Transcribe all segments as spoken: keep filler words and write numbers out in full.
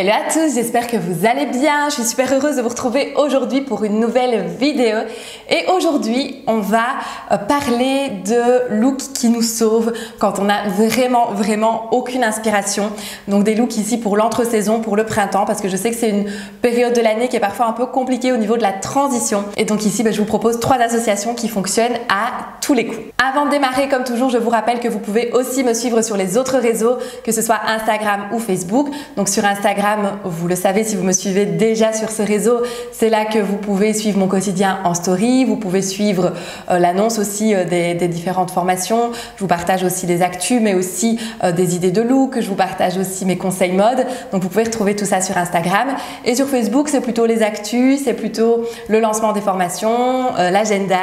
Hello à tous, j'espère que vous allez bien. Je suis super heureuse de vous retrouver aujourd'hui pour une nouvelle vidéo. Et aujourd'hui, on va parler de looks qui nous sauvent quand on n'a vraiment, vraiment aucune inspiration. Donc des looks ici pour l'entre-saison, pour le printemps, parce que je sais que c'est une période de l'année qui est parfois un peu compliquée au niveau de la transition. Et donc ici, je vous propose trois associations qui fonctionnent à tous les coups. Avant de démarrer, comme toujours, je vous rappelle que vous pouvez aussi me suivre sur les autres réseaux, que ce soit Instagram ou Facebook. Donc sur Instagram, vous le savez si vous me suivez déjà sur ce réseau, c'est là que vous pouvez suivre mon quotidien en story, vous pouvez suivre euh, l'annonce aussi euh, des, des différentes formations, je vous partage aussi des actus mais aussi euh, des idées de look, je vous partage aussi mes conseils mode, donc vous pouvez retrouver tout ça sur Instagram. Et sur Facebook, c'est plutôt les actus, c'est plutôt le lancement des formations, euh, l'agenda,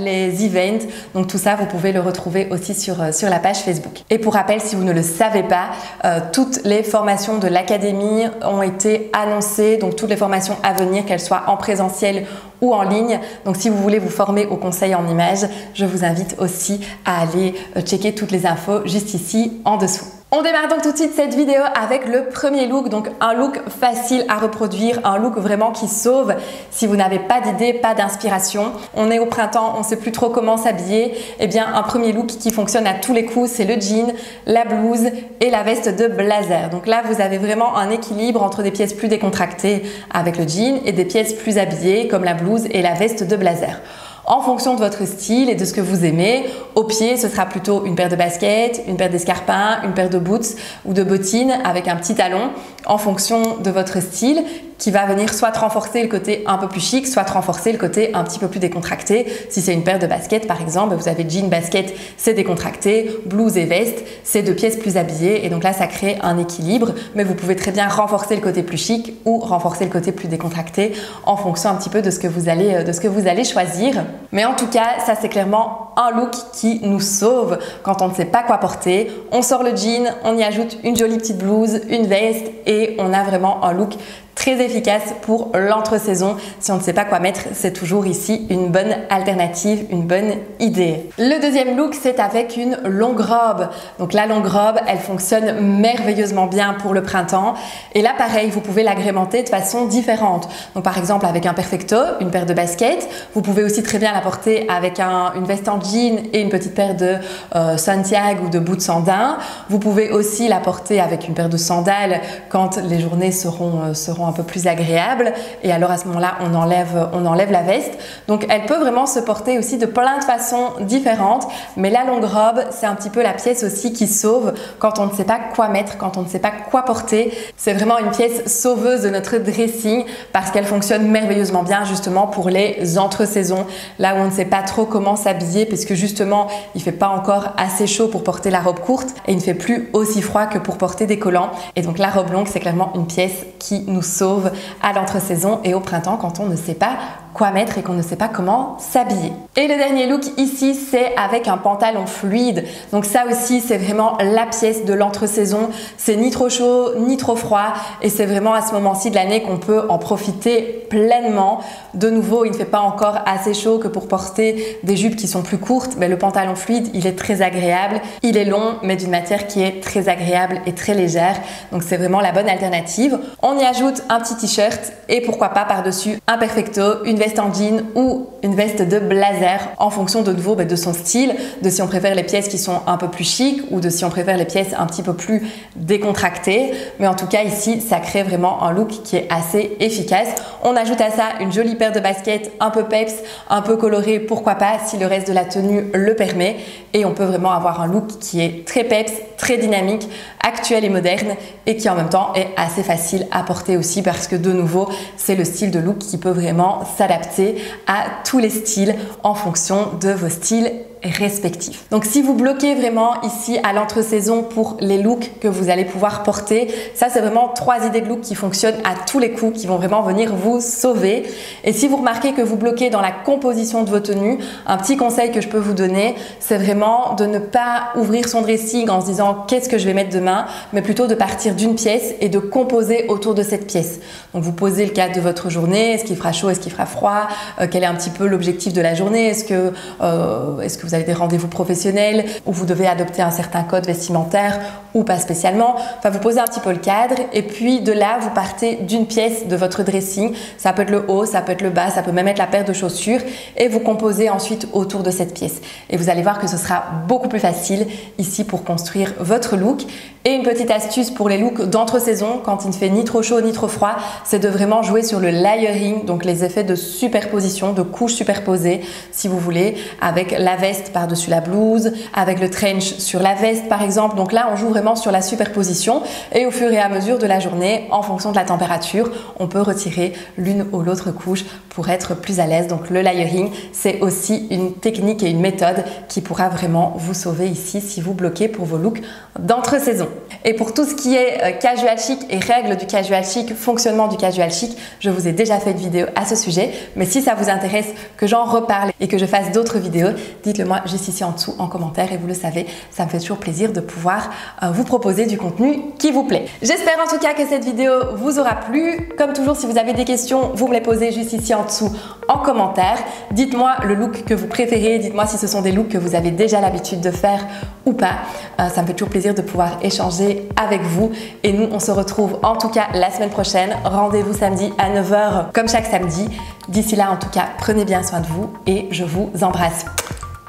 les events, donc tout ça vous pouvez le retrouver aussi sur, euh, sur la page Facebook. Et pour rappel, si vous ne le savez pas, euh, toutes les formations de l'Académie ont été annoncées, donc toutes les formations à venir, qu'elles soient en présentiel ou en ligne. Donc si vous voulez vous former au conseil en images, je vous invite aussi à aller checker toutes les infos juste ici en dessous. On démarre donc tout de suite cette vidéo avec le premier look, donc un look facile à reproduire, un look vraiment qui sauve si vous n'avez pas d'idée, pas d'inspiration. On est au printemps, on ne sait plus trop comment s'habiller. Eh bien, un premier look qui fonctionne à tous les coups, c'est le jean, la blouse et la veste de blazer. Donc là, vous avez vraiment un équilibre entre des pièces plus décontractées avec le jean et des pièces plus habillées comme la blouse et la veste de blazer. En fonction de votre style et de ce que vous aimez, au pied, ce sera plutôt une paire de baskets, une paire d'escarpins, une paire de boots ou de bottines avec un petit talon, en fonction de votre style, qui va venir soit renforcer le côté un peu plus chic, soit renforcer le côté un petit peu plus décontracté. Si c'est une paire de baskets par exemple, vous avez jean, basket, c'est décontracté, blouse et veste, c'est deux pièces plus habillées, et donc là ça crée un équilibre, mais vous pouvez très bien renforcer le côté plus chic ou renforcer le côté plus décontracté en fonction un petit peu de ce que vous allez, de ce que vous allez choisir. Mais en tout cas, ça c'est clairement un look qui nous sauve quand on ne sait pas quoi porter. On sort le jean, on y ajoute une jolie petite blouse, une veste, et on a vraiment un look très efficace pour l'entre-saison. Si on ne sait pas quoi mettre, c'est toujours ici une bonne alternative, une bonne idée. Le deuxième look, c'est avec une longue robe. Donc la longue robe, elle fonctionne merveilleusement bien pour le printemps. Et là, pareil, vous pouvez l'agrémenter de façon différente. Donc par exemple, avec un perfecto, une paire de baskets. Vous pouvez aussi très bien la porter avec un, une veste en jean et une petite paire de euh, Santiago ou de boots en daim. Vous pouvez aussi la porter avec une paire de sandales quand les journées seront, euh, seront un peu plus agréable, et alors à ce moment-là on enlève, on enlève la veste. Donc elle peut vraiment se porter aussi de plein de façons différentes, mais la longue robe, c'est un petit peu la pièce aussi qui sauve quand on ne sait pas quoi mettre, quand on ne sait pas quoi porter. C'est vraiment une pièce sauveuse de notre dressing parce qu'elle fonctionne merveilleusement bien justement pour les entre-saisons, là où on ne sait pas trop comment s'habiller parce que justement il fait pas encore assez chaud pour porter la robe courte et il ne fait plus aussi froid que pour porter des collants. Et donc la robe longue, c'est clairement une pièce qui nous sauve à l'entre-saison et au printemps quand on ne sait pas quoi mettre et qu'on ne sait pas comment s'habiller. Et le dernier look ici, c'est avec un pantalon fluide. Donc ça aussi, c'est vraiment la pièce de l'entre-saison. C'est ni trop chaud, ni trop froid, et c'est vraiment à ce moment-ci de l'année qu'on peut en profiter pleinement. De nouveau, il ne fait pas encore assez chaud que pour porter des jupes qui sont plus courtes, mais le pantalon fluide, il est très agréable. Il est long, mais d'une matière qui est très agréable et très légère. Donc c'est vraiment la bonne alternative. On y ajoute un petit t-shirt et pourquoi pas par-dessus un perfecto, une veste en jean ou une veste de blazer, en fonction de nouveau de son style, de si on préfère les pièces qui sont un peu plus chic ou de si on préfère les pièces un petit peu plus décontractées. Mais en tout cas ici, ça crée vraiment un look qui est assez efficace. On ajoute à ça une jolie paire de baskets un peu peps, un peu colorée, pourquoi pas si le reste de la tenue le permet, et on peut vraiment avoir un look qui est très peps, très dynamique, actuel et moderne, et qui en même temps est assez facile à porter aussi parce que de nouveau c'est le style de look qui peut vraiment s'adapter à tous les styles en fonction de vos styles respectifs. Donc si vous bloquez vraiment ici à l'entre-saison pour les looks que vous allez pouvoir porter, ça c'est vraiment trois idées de looks qui fonctionnent à tous les coups, qui vont vraiment venir vous sauver. Et si vous remarquez que vous bloquez dans la composition de vos tenues, un petit conseil que je peux vous donner, c'est vraiment de ne pas ouvrir son dressing en se disant qu'est-ce que je vais mettre demain, mais plutôt de partir d'une pièce et de composer autour de cette pièce. Donc vous posez le cadre de votre journée, est-ce qu'il fera chaud, est-ce qu'il fera froid, euh, quel est un petit peu l'objectif de la journée, est-ce que, euh, est-ce que vous vous avez des rendez-vous professionnels où vous devez adopter un certain code vestimentaire ou pas spécialement. Enfin, vous posez un petit peu le cadre et puis de là, vous partez d'une pièce de votre dressing. Ça peut être le haut, ça peut être le bas, ça peut même être la paire de chaussures et vous composez ensuite autour de cette pièce. Et vous allez voir que ce sera beaucoup plus facile ici pour construire votre look. Et une petite astuce pour les looks d'entre-saison, quand il ne fait ni trop chaud ni trop froid, c'est de vraiment jouer sur le layering, donc les effets de superposition, de couches superposées, si vous voulez, avec la veste par-dessus la blouse, avec le trench sur la veste par exemple. Donc là, on joue vraiment sur la superposition et au fur et à mesure de la journée, en fonction de la température, on peut retirer l'une ou l'autre couche pour être plus à l'aise. Donc le layering, c'est aussi une technique et une méthode qui pourra vraiment vous sauver ici si vous bloquez pour vos looks d'entre-saison. Et pour tout ce qui est casual chic et règles du casual chic, fonctionnement du casual chic, je vous ai déjà fait une vidéo à ce sujet, mais si ça vous intéresse que j'en reparle et que je fasse d'autres vidéos, dites-le moi juste ici en dessous en commentaire et vous le savez, ça me fait toujours plaisir de pouvoir vous proposer du contenu qui vous plaît. J'espère en tout cas que cette vidéo vous aura plu. Comme toujours, si vous avez des questions, vous me les posez juste ici en dessous en commentaire. Dites-moi le look que vous préférez, dites-moi si ce sont des looks que vous avez déjà l'habitude de faire ou pas. Ça me fait toujours plaisir de pouvoir échanger avec vous et nous on se retrouve en tout cas la semaine prochaine. Rendez-vous samedi à neuf heures comme chaque samedi. D'ici là en tout cas, prenez bien soin de vous et je vous embrasse.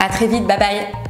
À très vite, bye bye.